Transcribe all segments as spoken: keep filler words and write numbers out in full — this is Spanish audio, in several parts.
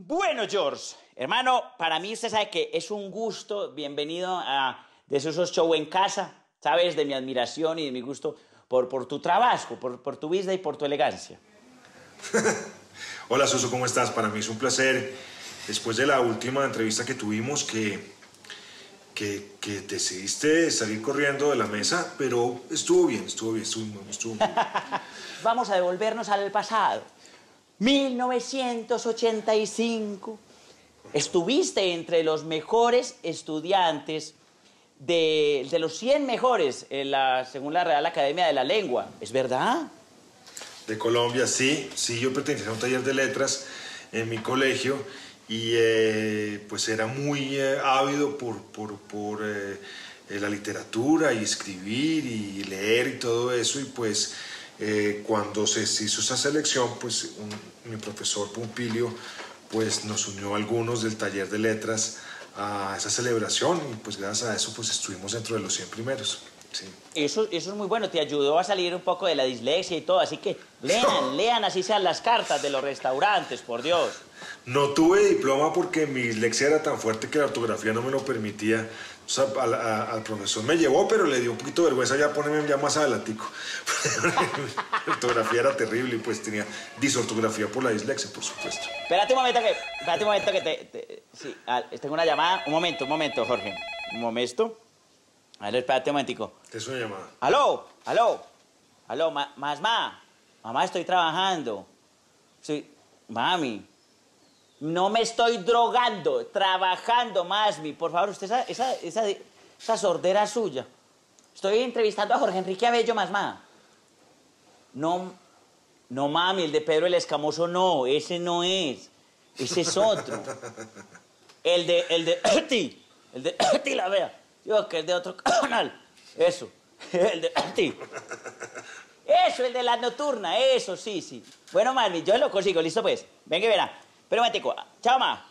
Bueno, George, hermano, para mí usted sabe que es un gusto. Bienvenido a The Susos Show en casa. Sabes de mi admiración y de mi gusto por, por tu trabajo, por, por tu vida y por tu elegancia. Hola, Suso, ¿cómo estás? Para mí es un placer. Después de la última entrevista que tuvimos, que, que, que decidiste salir corriendo de la mesa, pero estuvo bien, estuvo bien, estuvo bien. Estuvo bien. Vamos a devolvernos al pasado. mil novecientos ochenta y cinco. Estuviste entre los mejores estudiantes de, de los cien mejores en la, según la Real Academia de la Lengua. ¿Es verdad? De Colombia, sí. Sí, yo pertenecía a un taller de letras en mi colegio y eh, pues era muy eh, ávido por, por, por eh, la literatura y escribir y leer y todo eso. Y pues eh, cuando se hizo esa selección, pues un, mi profesor Pompilio pues, nos unió a algunos del taller de letras a esa celebración y pues gracias a eso pues estuvimos dentro de los cien primeros. Sí. Eso, eso es muy bueno, te ayudó a salir un poco de la dislexia y todo, así que lean, no. lean así sean las cartas de los restaurantes, por Dios. No tuve diploma porque mi dislexia era tan fuerte que la ortografía no me lo permitía. O sea, al, a, al profesor me llevó, pero le dio un poquito de vergüenza ya ponerme ya más adelantico. La ortografía era terrible y pues tenía disortografía por la dislexia, por supuesto. Espérate un momento que, espérate un momento que te... te sí, ah, tengo una llamada. Un momento, un momento, Jorge. Un momento. A ver, espérate un momentico. Es una llamada. Aló, aló, aló, ma más ma. Mamá, estoy trabajando. Sí, mami. No me estoy drogando, trabajando, más mi. Por favor, usted esa, esa, esa, esa sordera suya. Estoy entrevistando a Jorge Enrique Abello, más ma. No, no, mami, el de Pedro el Escamoso no, ese no es. Ese es otro. El de, el de, el de, el de la vea. Yo, que es de otro canal. Eso. El de ti. Eso, el de la nocturna. Eso, sí, sí. Bueno, mami, yo lo consigo. ¿Listo, pues? Venga y verá. Pero, Mateco, chao, ma.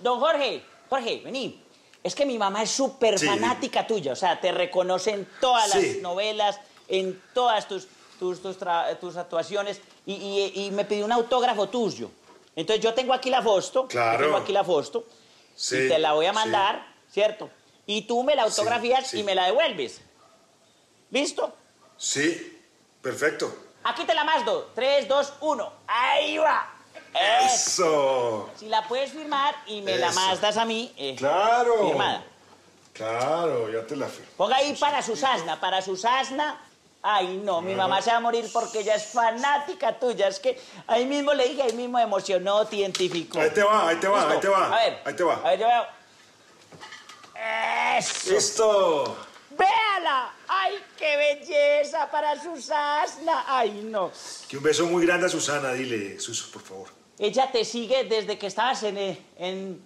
Don Jorge, Jorge, vení. Es que mi mamá es súper sí. fanática tuya. O sea, te reconoce en todas sí. las novelas, en todas tus, tus, tus, tus actuaciones. Y, y, y me pidió un autógrafo tuyo. Entonces, yo tengo aquí la foto. Claro. Yo tengo aquí la foto. Sí. Y te la voy a mandar, sí. ¿cierto? Y tú me la autografías sí, sí. y me la devuelves. ¿Listo? Sí, perfecto. Aquí te la mando. tres, dos, uno. ¡Ahí va! ¡Eso! Eso. Si la puedes firmar y me Eso. la mandas a mí... Eh, ¡Claro! Firmada. Claro, ya te la firmo. Ponga ahí para Susasna, para Susasna... Ay, no, mi mamá se va a morir porque ella es fanática tuya. Es que ahí mismo le dije, ahí mismo emocionó, te identificó. Ahí te va, ahí te va, ¿Listo? ahí te va. A ver, ahí te va. A ver, yo veo... ¡Eso! ¡Listo! ¡Véala! ¡Ay, qué belleza para Susana! ¡Ay, no! Que un beso muy grande a Susana, dile, Suso, por favor. Ella te sigue desde que estabas en el, en,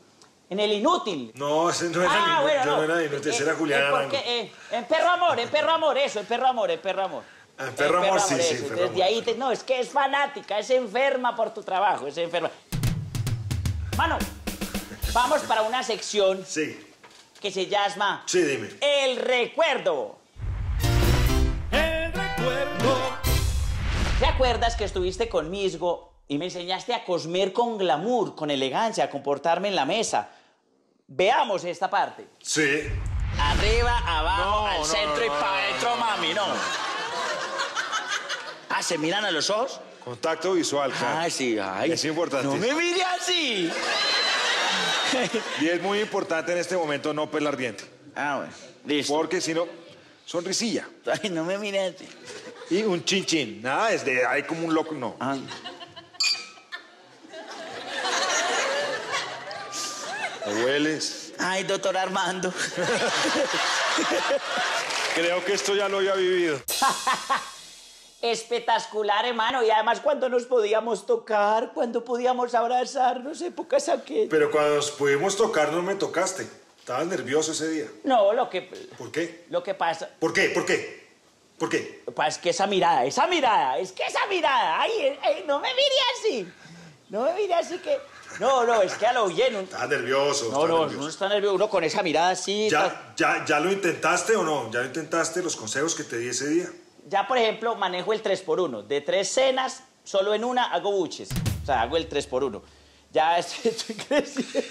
en el inútil. No, ese no era ah, el inútil, bueno, no. no era inútil, eh, era Juliana. Eh, porque, eh, en Perro Amor, en Perro Amor, eso, en Perro Amor, en Perro Amor. En Perro Amor, sí, sí, en Perro Amor. Desde ahí, te, no, es que es fanática, es enferma por tu trabajo, es enferma. Mano, vamos para una sección. Sí. Que se llama... Sí, dime. El recuerdo. El recuerdo. ¿Te acuerdas que estuviste conmigo y me enseñaste a cosmer con glamour, con elegancia, a comportarme en la mesa? Veamos esta parte. Sí. Arriba, abajo, no, al no, centro no, no, y para adentro, no, no, mami, no. no. Ah, ¿se miran a los ojos? Contacto visual, claro. Ah, sí, ay. Es importante. No me mire así. Y es muy importante en este momento no pelar diente. Ah, bueno. Listo. Porque si no, sonrisilla. Ay, no me mires. Y un chin chin. Nada, es de ahí como un loco, no. Ah. ¿Me hueles? Ay, doctor Armando. Creo que esto ya lo había vivido. Espectacular, hermano. Y además cuando nos podíamos tocar, cuando podíamos abrazarnos, épocas aquellas. Pero cuando nos pudimos tocar no me tocaste. Estabas nervioso ese día. No, lo que... ¿Por qué? Lo que pasa... ¿Por qué? ¿Por qué? ¿Por qué? Pues que esa mirada, esa mirada, es que esa mirada... Ay, ay, no me mire así. No me mire así que... No, no, es que a lo bien... Un... Estás nervioso. No, no, nervioso. uno está nervioso. Uno con esa mirada así... ¿Ya, está... ya, ¿Ya lo intentaste o no? ¿Ya lo intentaste los consejos que te di ese día? Ya, por ejemplo, manejo el tres por uno. De tres cenas, solo en una hago buches. O sea, hago el tres por uno. Ya estoy creciendo.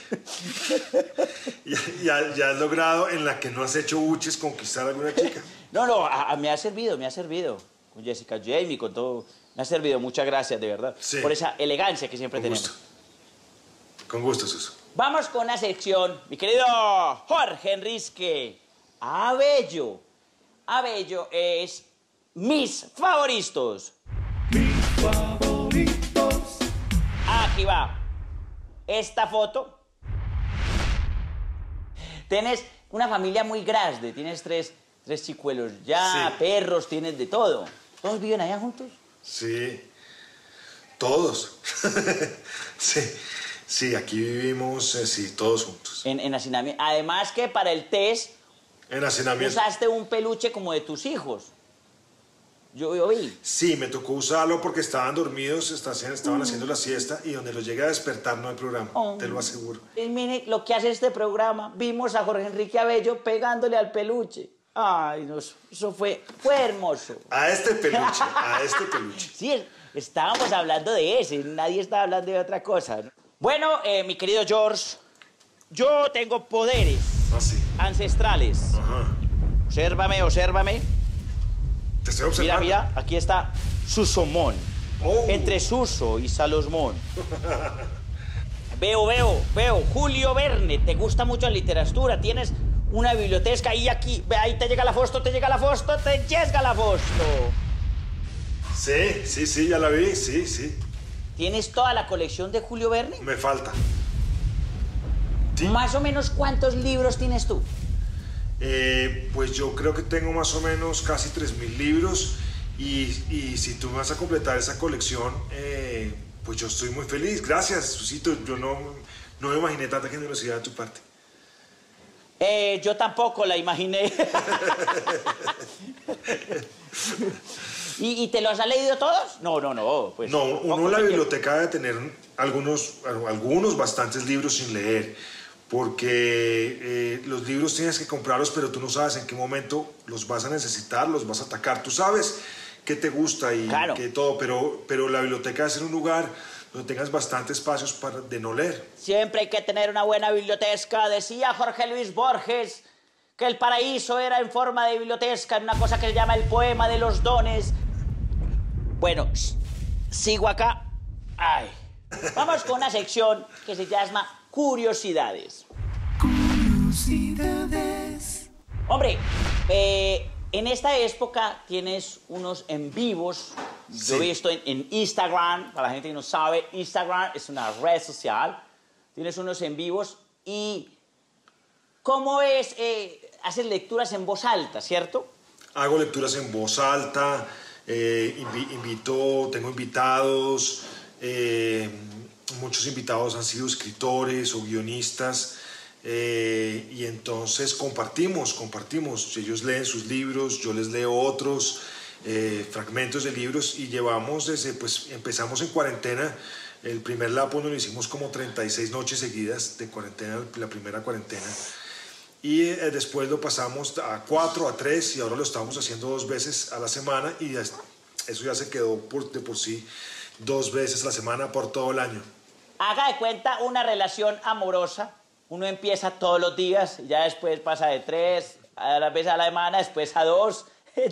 ¿Y, y, has, ¿Y has logrado en la que no has hecho buches conquistar a alguna chica? No, no, a, a, me ha servido, me ha servido. Con Jessica, Jamie, con todo. Me ha servido, muchas gracias, de verdad. Sí. Por esa elegancia que siempre con tenemos. Gusto. Con gusto, Suso. Vamos con la sección, mi querido Jorge Enrique Abello. Abello es mis favoritos. Mis favoritos. Aquí va. Esta foto. Tienes una familia muy grande, tienes tres, tres chicuelos ya, sí. Perros, tienes de todo. ¿Todos viven allá juntos? Sí, todos. Sí, sí, aquí vivimos, eh, sí, todos juntos. En, en hacinamiento. Además que para el test... En hacinamiento. Usaste un peluche como de tus hijos. Yo, yo vi. Sí, me tocó usarlo porque estaban dormidos, estaban haciendo la siesta y donde los llegue a despertar no hay programa, oh, te lo aseguro. Y mire lo que hace este programa. Vimos a Jorge Enrique Abello pegándole al peluche. Ay, no, eso fue, fue hermoso. A este peluche, a este peluche. Sí, estábamos hablando de ese, nadie estaba hablando de otra cosa. Bueno, eh, mi querido George, yo tengo poderes ah, sí. ancestrales. Ajá. Obsérvame, obsérvame. Te estoy observando. Mira, mira, aquí está Susomón. Oh. Entre Suso y Salomón. Veo, veo, veo. Julio Verne, te gusta mucho la literatura. Tienes una biblioteca y aquí, ahí te llega la foto, te llega la foto, te llega la foto. Sí, sí, sí, ya la vi, sí, sí. ¿Tienes toda la colección de Julio Verne? Me falta. ¿Sí? Más o menos, ¿cuántos libros tienes tú? Eh, pues yo creo que tengo más o menos casi tres mil libros y, y si tú me vas a completar esa colección, eh, pues yo estoy muy feliz. Gracias, Susito. Yo no, no me imaginé tanta generosidad de tu parte. Eh, yo tampoco la imaginé. ¿Y, ¿Y te los has leído todos? No, no, no. Pues, no, uno en la biblioteca debe tener algunos, algunos bastantes libros sin leer. Porque eh, los libros tienes que comprarlos, pero tú no sabes en qué momento los vas a necesitar, los vas a atacar. Tú sabes qué te gusta y claro. qué todo, pero, pero la biblioteca es un lugar donde tengas bastantes espacios para, de no leer. Siempre hay que tener una buena biblioteca. Decía Jorge Luis Borges que el paraíso era en forma de biblioteca, en una cosa que se llama el poema de los dones. Bueno, sigo acá. Ay. Vamos con una sección que se llama... Curiosidades. Curiosidades. Hombre, eh, en esta época tienes unos en vivos. Sí. Yo he visto en, en Instagram, para la gente que no sabe, Instagram es una red social. Tienes unos en vivos y... ¿Cómo es? Eh, haces lecturas en voz alta, ¿cierto? Hago lecturas en voz alta, eh, invi invito, tengo invitados... Eh, Muchos invitados han sido escritores o guionistas eh, y entonces compartimos, compartimos. Ellos leen sus libros, yo les leo otros eh, fragmentos de libros y llevamos desde, pues empezamos en cuarentena. El primer Lapón lo hicimos como treinta y seis noches seguidas de cuarentena, la primera cuarentena. Y eh, después lo pasamos a cuatro, a tres y ahora lo estamos haciendo dos veces a la semana y ya, eso ya se quedó por, de por sí dos veces a la semana por todo el año. Haga de cuenta una relación amorosa. Uno empieza todos los días, ya después pasa de tres a la vez a la semana, después a dos.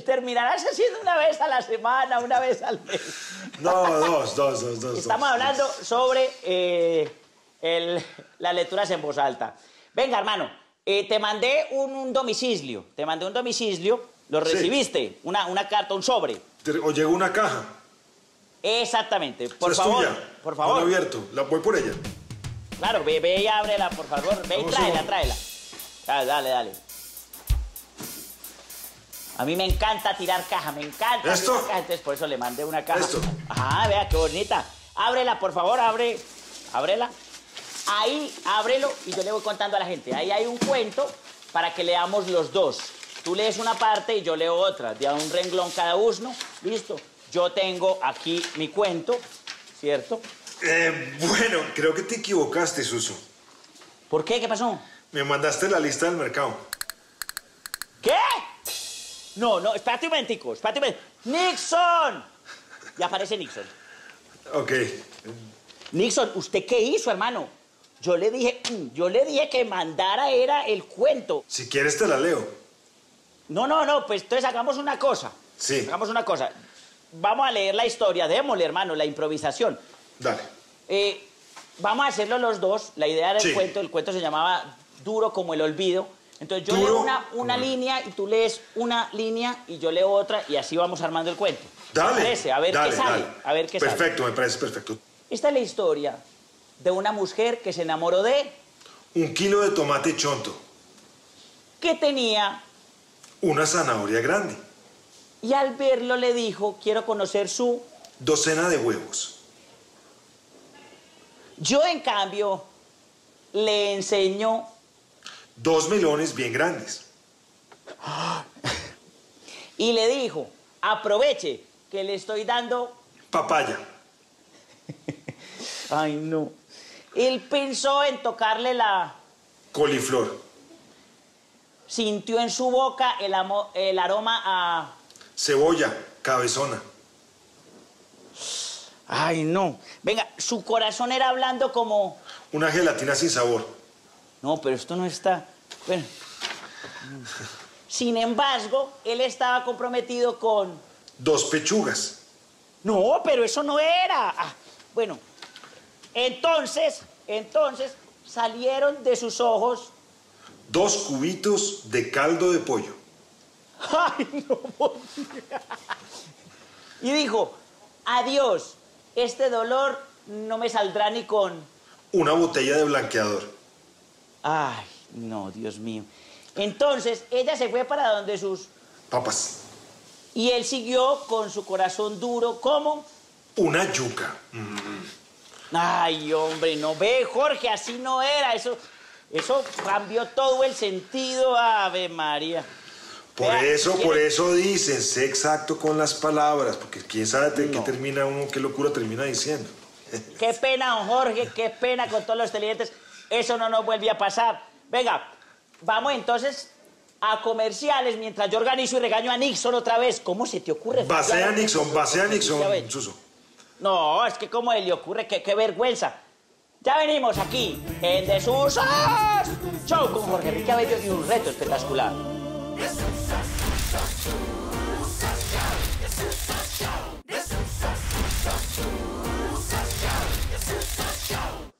Terminarás haciendo una vez a la semana, una vez al mes. No, dos, dos, dos, dos. Estamos dos, hablando dos. sobre eh, el, las lecturas en voz alta. Venga, hermano, eh, te mandé un, un domicilio. Te mandé un domicilio, lo recibiste. Sí. Una, una carta, un sobre. O llegó una caja. Exactamente, por favor, por favor. Está abierto, la voy por ella. Claro, ve, ve y ábrela, por favor, ve y tráela, tráela. Dale, dale, dale. A mí me encanta tirar caja, me encanta. ¿Esto? Tirar caja, entonces por eso le mandé una caja. Esto. Ajá, vea, qué bonita. Ábrela, por favor, abre, ábrela. Ahí, ábrelo y yo le voy contando a la gente. Ahí hay un cuento para que leamos los dos. Tú lees una parte y yo leo otra, de un renglón cada uno, listo. Yo tengo aquí mi cuento, ¿cierto? Eh, bueno, creo que te equivocaste, Suso. ¿Por qué? ¿Qué pasó? Me mandaste la lista del mercado. ¿Qué? No, no, espérate un momentico, espérate un momentico. ¡Nixon! Ya aparece Nixon. Ok. Nixon, ¿usted qué hizo, hermano? Yo le dije, yo le dije que mandara era el cuento. Si quieres te la leo. No, no, no, pues entonces hagamos una cosa. Sí. Hagamos una cosa. Vamos a leer la historia, démosle, hermano, la improvisación. Dale. Eh, vamos a hacerlo los dos. La idea era el sí. cuento. El cuento se llamaba Duro como el olvido. Entonces yo ¿Duro? leo una, una no. línea y tú lees una línea y yo leo otra y así vamos armando el cuento. Dale. ¿Te parece? A ver dale, qué sale. Dale. A ver qué perfecto, sale. Perfecto, me parece perfecto. Esta es la historia de una mujer que se enamoró de... un kilo de tomate chonto. Que tenía... una zanahoria grande. Y al verlo le dijo, quiero conocer su... docena de huevos. Yo, en cambio, le enseño... dos melones bien grandes. Y le dijo, aproveche que le estoy dando... papaya. Ay, no. Él pensó en tocarle la... coliflor. Sintió en su boca el, amo, el aroma a... cebolla, cabezona. Ay, no. Venga, su corazón era blando como... una gelatina sin sabor. No, pero esto no está... Bueno. Sin embargo, él estaba comprometido con... dos pechugas. No, pero eso no era. Ah, bueno... Entonces, entonces, salieron de sus ojos... dos cubitos de caldo de pollo. ¡Ay, no! Y dijo, adiós, este dolor no me saldrá ni con... una botella de blanqueador. Ay, no, Dios mío. Entonces, ella se fue para donde sus... papas. Y él siguió con su corazón duro como... una yuca. Mm. Ay, hombre, no ve, Jorge, así no era. Eso, eso cambió todo el sentido, Ave María. Por Vea, eso, por eso dicen, sé exacto con las palabras, porque quién sabe no. qué termina uno, qué locura termina diciendo. Qué pena, don Jorge, qué pena con todos los televidentes. Eso no nos vuelve a pasar. Venga, vamos entonces a comerciales mientras yo organizo y regaño a Nixon otra vez. ¿Cómo se te ocurre? Basea a Nixon, basea a Nixon, Suso. No, es que como le ocurre, qué, qué vergüenza. Ya venimos aquí, en The Susos Show, con Jorge Enrique Abello y un reto espectacular.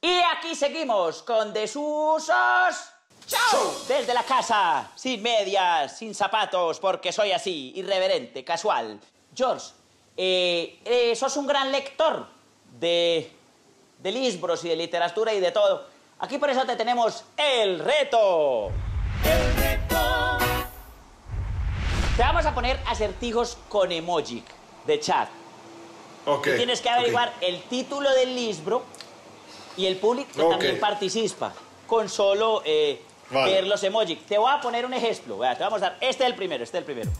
Y aquí seguimos con The Susos Show, desde la casa, sin medias, sin zapatos, porque soy así, irreverente, casual. George. Eh, eh, sos un gran lector de, de libros y de literatura y de todo. Aquí por eso te tenemos el reto. El reto. Te vamos a poner acertijos con emoji de chat. Ok. Y tienes que averiguar okay. el título del libro y el público okay. también participa con solo eh, vale. ver los emoji. Te voy a poner un ejemplo. Vea, te vamos a dar. Este es el primero, este es el primero.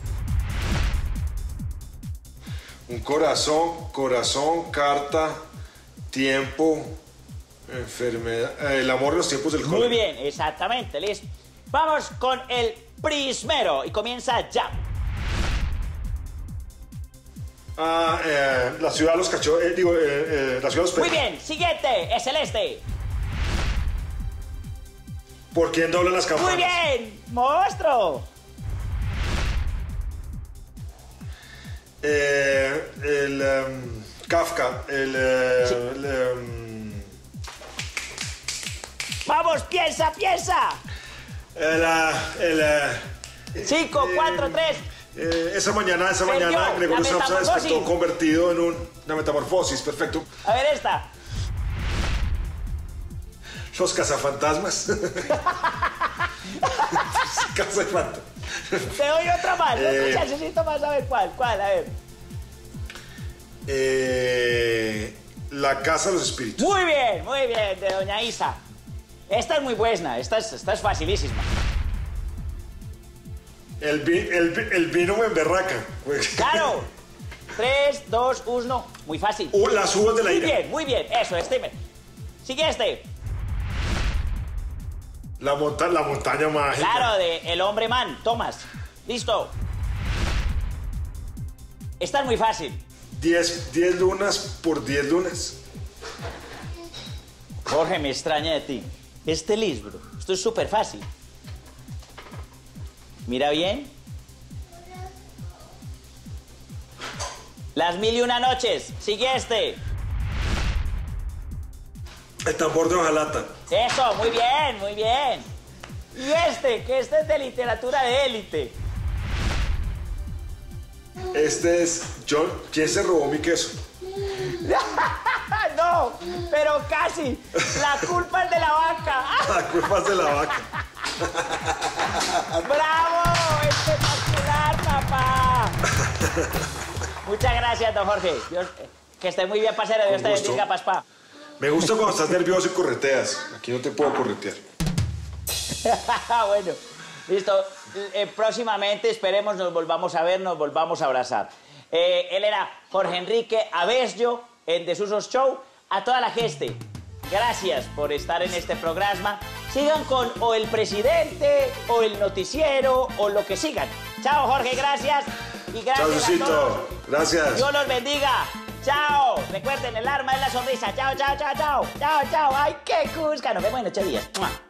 Un corazón, corazón, carta, tiempo, enfermedad... el amor, los tiempos del cólera. Muy bien, exactamente, listo. Vamos con el primero y comienza ya. Ah, eh, la ciudad de los cachorros, eh, digo, eh, eh, la ciudad de los perros. Muy bien, siguiente, es el este. ¿Por quién doblan las campanas? Muy bien, monstruo. Eh, el um, Kafka, el... Eh, sí. el um... ¡Vamos, piensa, piensa! El... Uh, el uh, Cinco, eh, cuatro, tres. Eh, esa mañana, esa Sergio, mañana, Gregorio Samsa despertó convertido en un, una metamorfosis, perfecto. A ver esta. Los cazafantasmas. Cazafantasmas. Te doy otra más, eh, necesito más, a ver cuál, cuál, a ver. Eh, la Casa de los Espíritus. Muy bien, muy bien, de doña Isa. Esta es muy buena, esta es, esta es facilísima. El, vi, el, el vino en berraca. Claro. Tres, dos, uno, muy fácil. O las uvas de la ira. Muy bien, muy bien, eso, este. Sigue este. La, monta la montaña mágica. Claro, de El Hombre Man. Tomás. Listo. Esta es muy fácil. diez lunas por diez lunas. Jorge, me extraña de ti. Este libro, esto es súper fácil. Mira bien. Las mil y una noches. Sigue este. El tambor de hojalata. Eso, muy bien, muy bien. Y este, que este es de literatura de élite. Este es John, ¿quién se robó mi queso? No, pero casi. La culpa es de la vaca. La culpa es de la vaca. ¡Bravo! ¡Espectacular, papá! Muchas gracias, don Jorge. Dios, que esté muy bien, parcero. Dios te bendiga, papá. Me gusta cuando estás nervioso y correteas. Aquí no te puedo corretear. Bueno, listo. Eh, próximamente, esperemos, nos volvamos a ver, nos volvamos a abrazar. Eh, él era Jorge Enrique Abello en The Susos Show. A toda la gente, gracias por estar en este programa. Sigan con o el presidente, o el noticiero, o lo que sigan. Chao, Jorge, gracias. Y gracias a todos. Gracias. Dios los bendiga. Chao. Recuerden, el arma es la sonrisa. Chao, chao, chao, chao. Chao, chao. Ay, qué cusca. Nos vemos en ocho días.